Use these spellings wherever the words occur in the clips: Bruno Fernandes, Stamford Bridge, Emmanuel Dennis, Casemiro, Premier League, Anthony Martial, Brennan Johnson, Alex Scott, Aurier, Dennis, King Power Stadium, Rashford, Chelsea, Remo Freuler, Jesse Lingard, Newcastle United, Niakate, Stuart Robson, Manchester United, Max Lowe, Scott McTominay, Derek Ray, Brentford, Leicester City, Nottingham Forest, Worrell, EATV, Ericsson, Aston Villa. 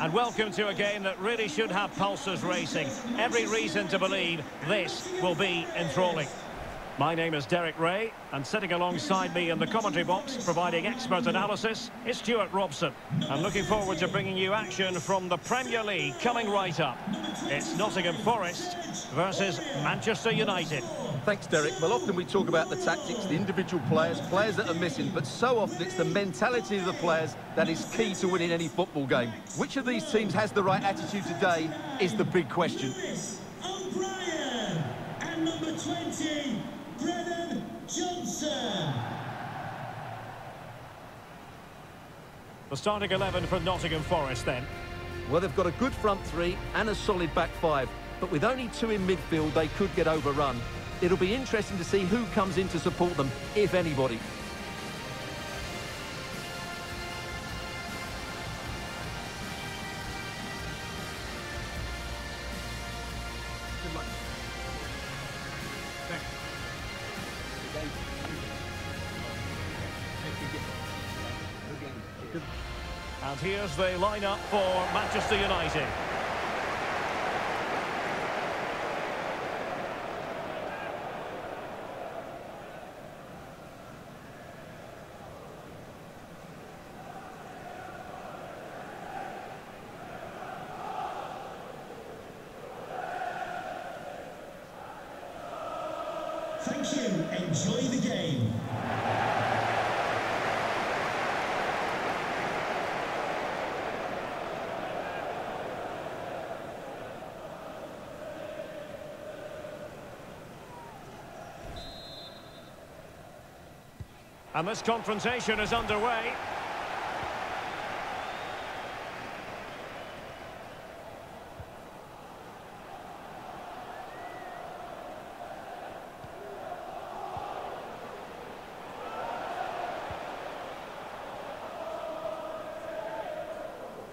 And welcome to a game that really should have pulses racing. Every reason to believe this will be enthralling. My name is Derek Ray, and sitting alongside me in the commentary box, providing expert analysis, is Stuart Robson. I'm looking forward to bringing you action from the Premier League coming right up. It's Nottingham Forest versus Manchester United. Thanks, Derek. Well, often we talk about the tactics, the individual players, players that are missing, but so often it's the mentality of the players that is key to winning any football game. Which of these teams has the right attitude today is the big question. Aurier and number 20. Brennan Johnson. The starting 11 for Nottingham Forest then. Well, they've got a good front three and a solid back five, but with only two in midfield they could get overrun. It'll be interesting to see who comes in to support them, if anybody. And here's the lineup for Manchester United. Thank you. Enjoy the game. And this confrontation is underway.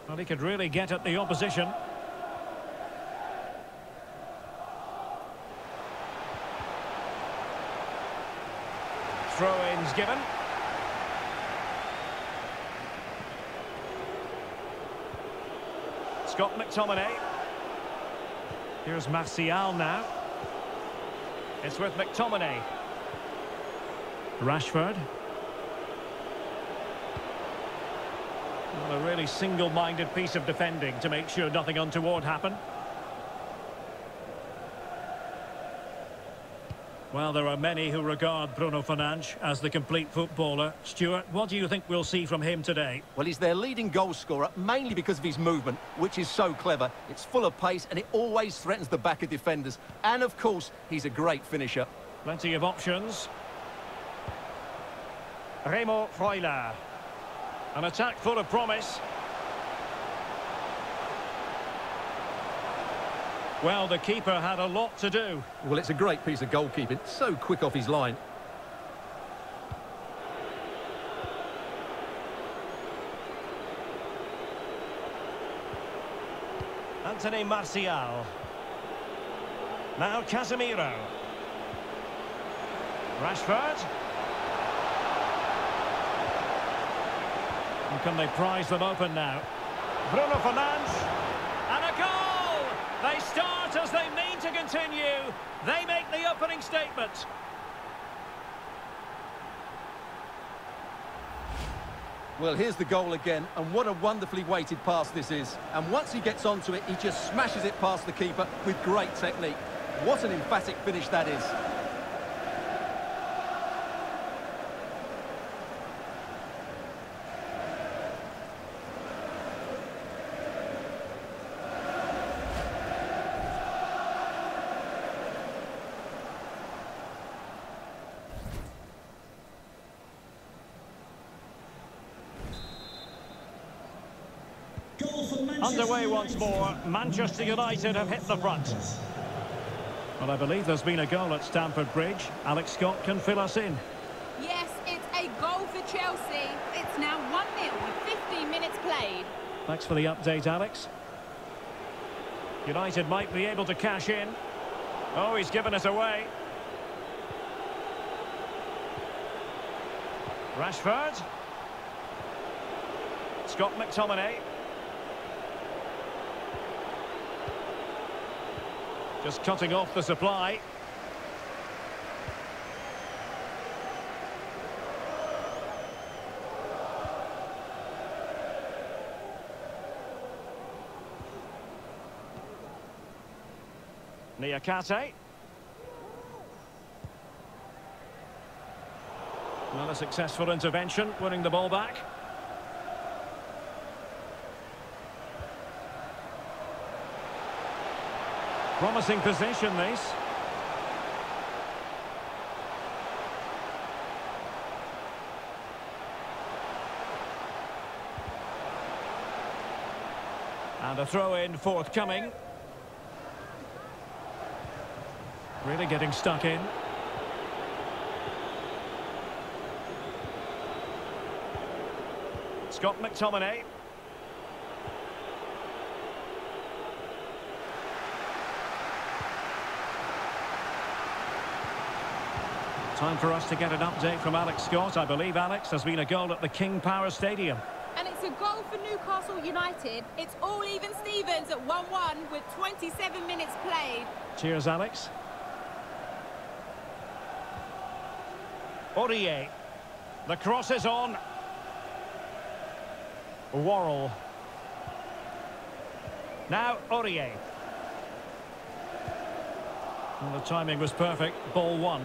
Well, he could really get at the opposition. Throw-ins given. Scott McTominay. Here's Martial now. It's with McTominay. Rashford. Well, a really single-minded piece of defending to make sure nothing untoward happened. Well, there are many who regard Bruno Fernandes as the complete footballer. Stuart, what do you think we'll see from him today? Well, he's their leading goal scorer, mainly because of his movement, which is so clever. It's full of pace, and it always threatens the back of defenders. And, of course, he's a great finisher. Plenty of options. Remo Freuler. An attack full of promise. Well, the keeper had a lot to do. Well, it's a great piece of goalkeeping. So quick off his line. Anthony Martial. Now Casemiro. Rashford. And can they prise them open now? Bruno Fernandes. And a goal! They start as they mean to continue. They make the opening statement. Well, here's the goal again, and what a wonderfully weighted pass this is. And once he gets onto it, he just smashes it past the keeper with great technique. What an emphatic finish that is. Underway once more, Manchester United have hit the front. Well, I believe there's been a goal at Stamford Bridge. Alex Scott can fill us in. Yes, it's a goal for Chelsea. It's now 1-0 with 15 minutes played. Thanks for the update, Alex. United might be able to cash in. Oh, he's given it away. Rashford. Scott McTominay. Just cutting off the supply. Niakate. Not a successful intervention, winning the ball back. Promising position, this. And a throw-in forthcoming. Really getting stuck in. Scott McTominay. Time for us to get an update from Alex Scott. I believe, Alex, there's been a goal at the King Power Stadium. And it's a goal for Newcastle United. It's all even Stevens at 1-1 with 27 minutes played. Cheers, Alex. Aurier. The cross is on. Worrell. Now Aurier. Well, the timing was perfect. Ball one.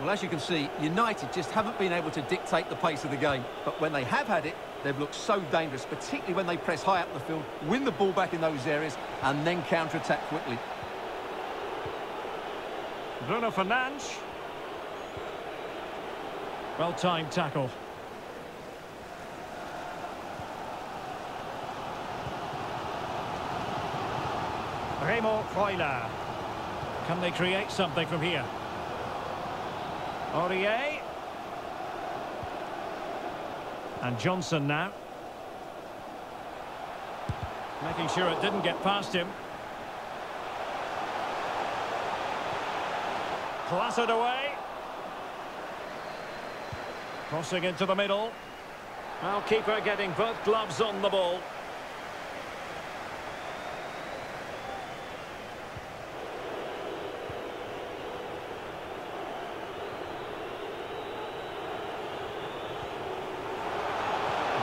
Well, as you can see, United just haven't been able to dictate the pace of the game. But when they have had it, they've looked so dangerous, particularly when they press high up the field, win the ball back in those areas, and then counter-attack quickly. Bruno Fernandes. Well-timed tackle. Remo Freuler. Can they create something from here? Aurier. And Johnson now. Making sure it didn't get past him. Plastered away. Crossing into the middle. Now keeper getting both gloves on the ball.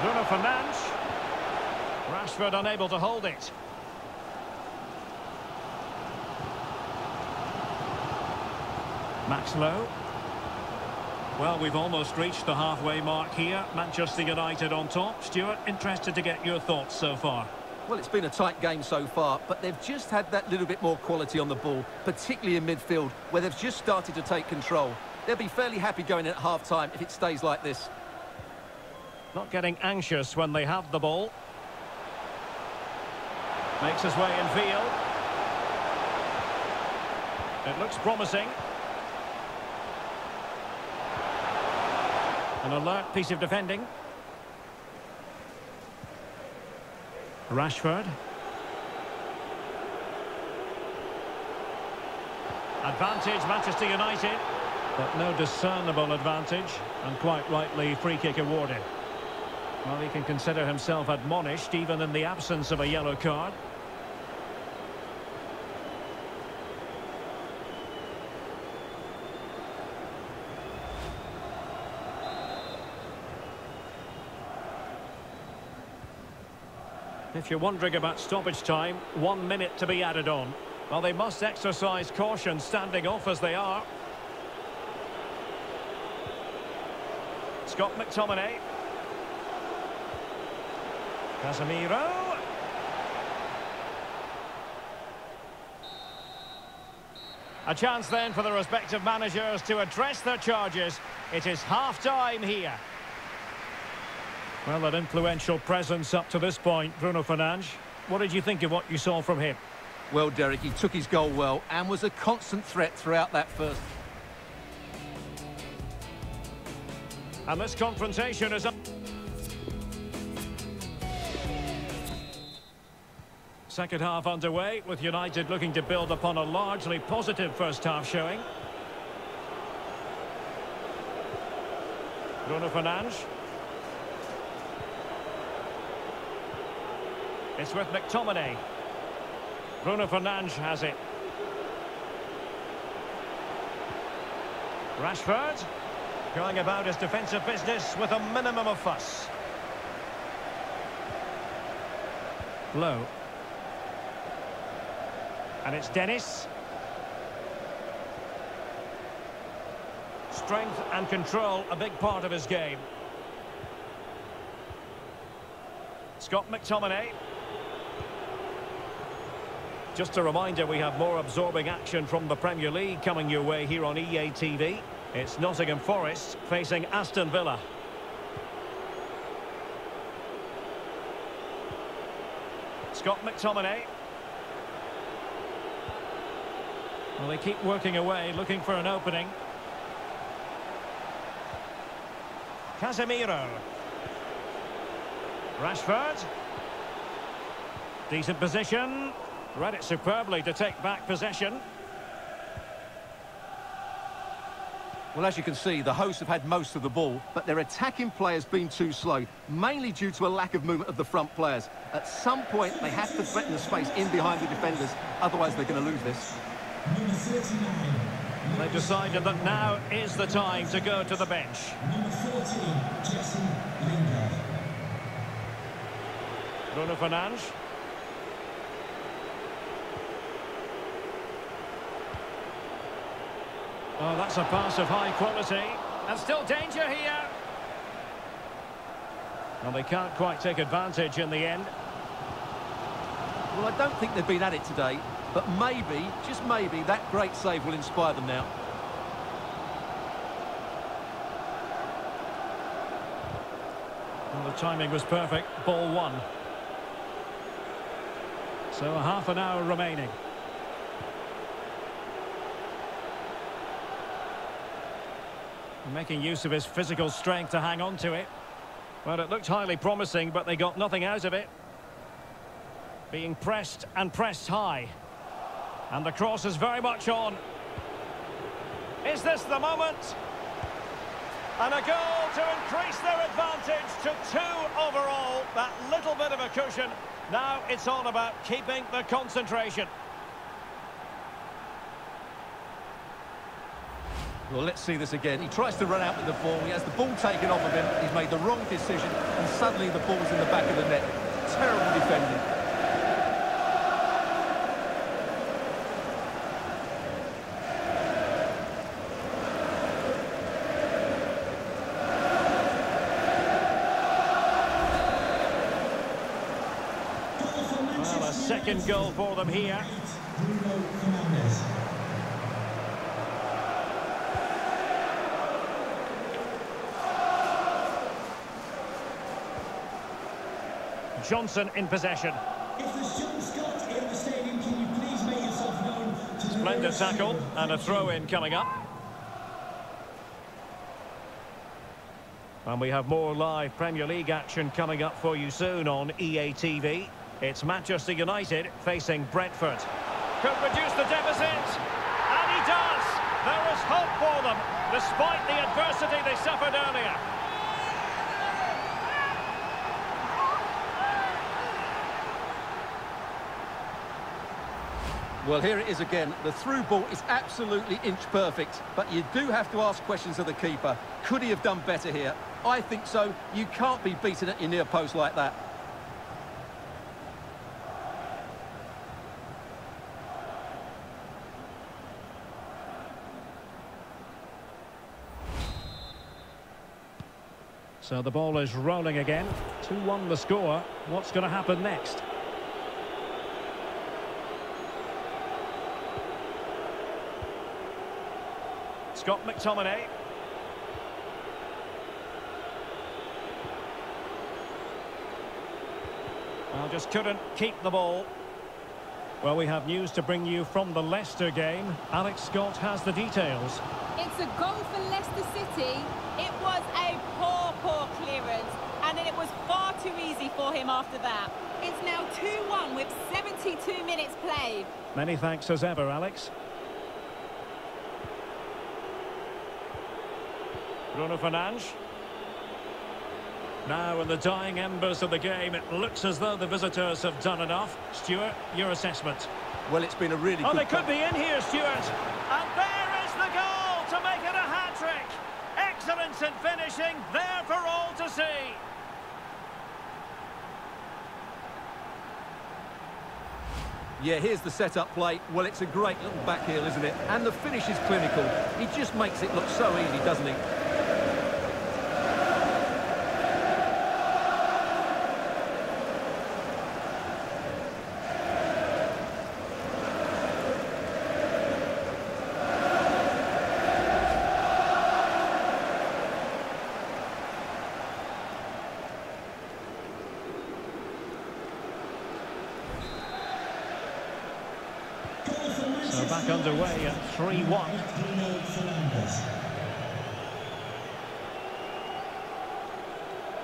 Bruno Fernandes. Rashford unable to hold it. Max Lowe. Well, we've almost reached the halfway mark here. Manchester United on top. Stuart, interested to get your thoughts so far. Well, it's been a tight game so far, but they've just had that little bit more quality on the ball, particularly in midfield, where they've just started to take control. They'll be fairly happy going in at half-time if it stays like this. Not getting anxious when they have the ball. Makes his way in field. It looks promising. An alert piece of defending. Rashford. Advantage, Manchester United. But no discernible advantage, and quite rightly, free kick awarded. Well, he can consider himself admonished, even in the absence of a yellow card. If you're wondering about stoppage time, 1 minute to be added on. Well, they must exercise caution standing off as they are. Scott McTominay. Casemiro. A chance then for the respective managers to address their charges. It is half-time here. Well, an influential presence up to this point, Bruno Fernandes. What did you think of what you saw from him? Well, Derek, he took his goal well and was a constant threat throughout that first. And this confrontation is up. Second half underway, with United looking to build upon a largely positive first half showing. Bruno Fernandes. It's with McTominay. Bruno Fernandes has it. Rashford going about his defensive business with a minimum of fuss. Low. And it's Dennis. Strength and control, a big part of his game. Scott McTominay. Just a reminder, we have more absorbing action from the Premier League coming your way here on EATV. It's Nottingham Forest facing Aston Villa. Scott McTominay. Well, they keep working away, looking for an opening. Casemiro. Rashford. Decent position. Read it superbly to take back possession. Well, as you can see, the hosts have had most of the ball, but their attacking play has been too slow, mainly due to a lack of movement of the front players. At some point, they have to threaten the space in behind the defenders, otherwise they're going to lose this. They've decided that now is the time to go to the bench. Number 14, Jesse Lingard. Bruno Fernandes. Oh, that's a pass of high quality. And still danger here. Well, they can't quite take advantage in the end. Well, I don't think they've been at it today, but maybe, just maybe, that great save will inspire them now. Well, the timing was perfect. Ball one. So half an hour remaining. Making use of his physical strength to hang on to it. Well, it looked highly promising, but they got nothing out of it. Being pressed and pressed high. And the cross is very much on. Is this the moment? And a goal to increase their advantage to 2 overall. That little bit of a cushion. Now it's all about keeping the concentration. Well, let's see this again. He tries to run out with the ball. He has the ball taken off of him. He's made the wrong decision, and suddenly the ball's in the back of the net. Terrible defending. Well, a second goal for them here. Johnson in possession. If there's John Scott in the stadium, can you please make yourself known to the Splendid tackle and a throw-in coming up. And we have more live Premier League action coming up for you soon on EATV. It's Manchester United facing Brentford. Could reduce the deficit, and he does. There is hope for them, despite the adversity they suffered earlier. Well, here it is again. The through ball is absolutely inch perfect, but you do have to ask questions of the keeper. Could he have done better here? I think so. You can't be beaten at your near post like that. So the ball is rolling again. 2-1 the score. What's going to happen next? Scott McTominay. Well, just couldn't keep the ball. Well, we have news to bring you from the Leicester game. Alex Scott has the details. It's a goal for Leicester City. It was a poor clearance, and it was far too easy for him after that. It's now 2-1 with 72 minutes played. Many thanks as ever, Alex. Bruno Fernandes. Now in the dying embers of the game, it looks as though the visitors have done enough. Stuart, your assessment. Well, it's been a really good... Oh, they could be in here, Stuart. And there is the goal to make it a hat-trick. Excellence in finishing, there for all to see. Yeah, here's the set-up play. Well, it's a great little backheel, isn't it? And the finish is clinical. He just makes it look so easy, doesn't he? Back underway at 3-1.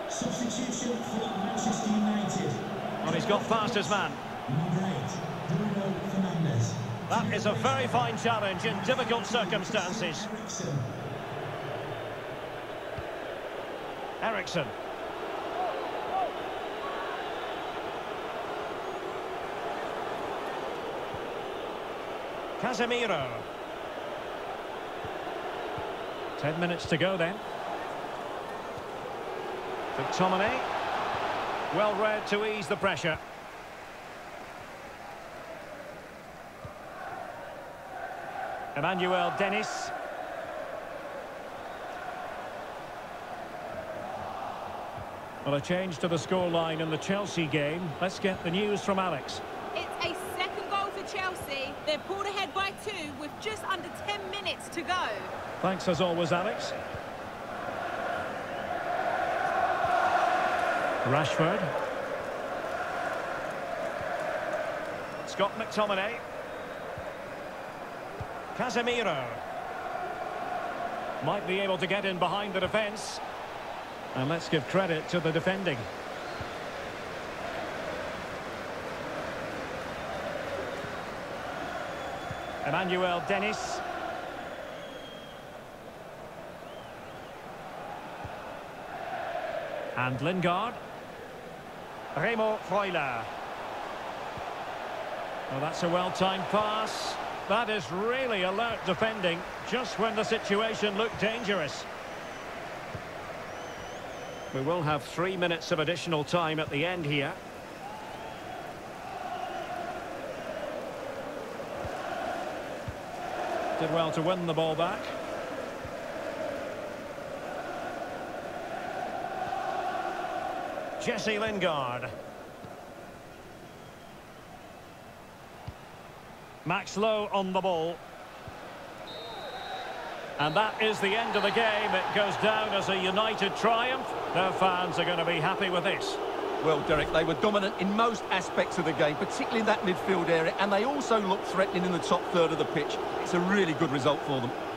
Substitution for Manchester United. Well, he's got past his man. Number 8, Bruno Fernandes. That is a very fine challenge in difficult circumstances. Ericsson. Casemiro. 10 minutes to go then. McTominay. Well read to ease the pressure. Emmanuel Dennis. Well, a change to the scoreline in the Chelsea game. Let's get the news from Alex. It's a second goal for Chelsea. They're pulled ahead by 2 with just under 10 minutes to go. Thanks as always, Alex. Rashford. Scott McTominay. Casemiro. Might be able to get in behind the defence. And let's give credit to the defending. Emmanuel Dennis. And Lingard. Remo Freuler. Well, that's a well-timed pass. That is really alert defending, just when the situation looked dangerous. We will have 3 minutes of additional time at the end here. Did well to win the ball back. Jesse Lingard. Max Lowe on the ball. And that is the end of the game. It goes down as a United triumph. Their fans are going to be happy with this. Well, Derek, they were dominant in most aspects of the game, particularly in that midfield area, and they also looked threatening in the top third of the pitch. It's a really good result for them.